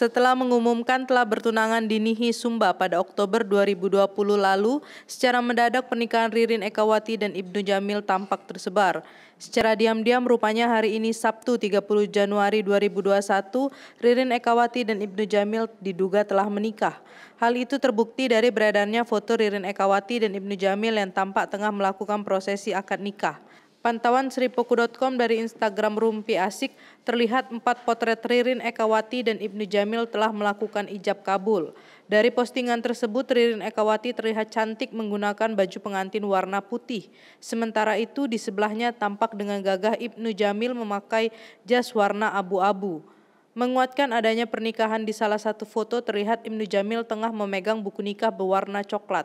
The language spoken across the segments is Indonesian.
setelah mengumumkan telah bertunangan di Nihi Sumba pada Oktober 2020 lalu, secara mendadak pernikahan Ririn Ekawati dan Ibnu Jamil tampak tersebar. Secara diam-diam rupanya hari ini Sabtu 30 Januari 2021, Ririn Ekawati dan Ibnu Jamil diduga telah menikah. Hal itu terbukti dari beredarnya foto Ririn Ekawati dan Ibnu Jamil yang tampak tengah melakukan prosesi akad nikah. Pantauan sripoku.com dari Instagram Rumpi Asik, terlihat 4 potret Ririn Ekawati dan Ibnu Jamil telah melakukan ijab kabul. Dari postingan tersebut, Ririn Ekawati terlihat cantik menggunakan baju pengantin warna putih. Sementara itu, di sebelahnya tampak dengan gagah Ibnu Jamil memakai jas warna abu-abu. Menguatkan adanya pernikahan, di salah satu foto terlihat Ibnu Jamil tengah memegang buku nikah berwarna coklat.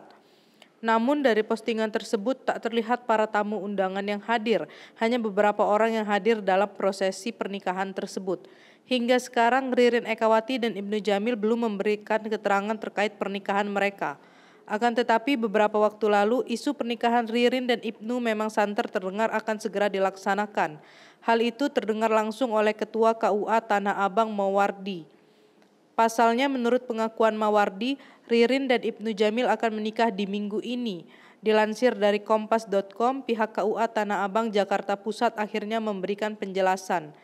Namun dari postingan tersebut tak terlihat para tamu undangan yang hadir, hanya beberapa orang yang hadir dalam prosesi pernikahan tersebut. Hingga sekarang Ririn Ekawati dan Ibnu Jamil belum memberikan keterangan terkait pernikahan mereka. Akan tetapi beberapa waktu lalu isu pernikahan Ririn dan Ibnu memang santer terdengar akan segera dilaksanakan. Hal itu terdengar langsung oleh Ketua KUA Tanah Abang Mawardi. Pasalnya menurut pengakuan Mawardi, Ririn dan Ibnu Jamil akan menikah di minggu ini. Dilansir dari Kompas.com, pihak KUA Tanah Abang Jakarta Pusat akhirnya memberikan penjelasan.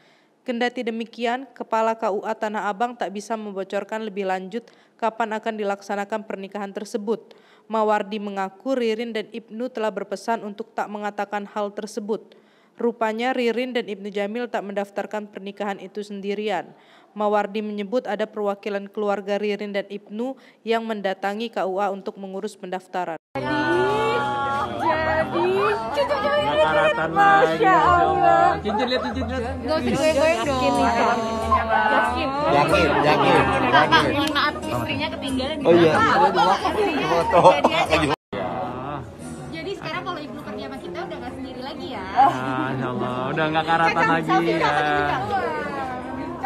Kendati demikian, Kepala KUA Tanah Abang tak bisa membocorkan lebih lanjut kapan akan dilaksanakan pernikahan tersebut. Mawardi mengaku Ririn dan Ibnu telah berpesan untuk tak mengatakan hal tersebut. Rupanya Ririn dan Ibnu Jamil tak mendaftarkan pernikahan itu sendirian. Mawardi menyebut ada perwakilan keluarga Ririn dan Ibnu yang mendatangi KUA untuk mengurus pendaftaran. Jadi sekarang kalau Ibnu kerja sama kita udah gak sendiri lagi ya. Insya Allah, udah gak karatan lagi ya.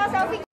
Selfie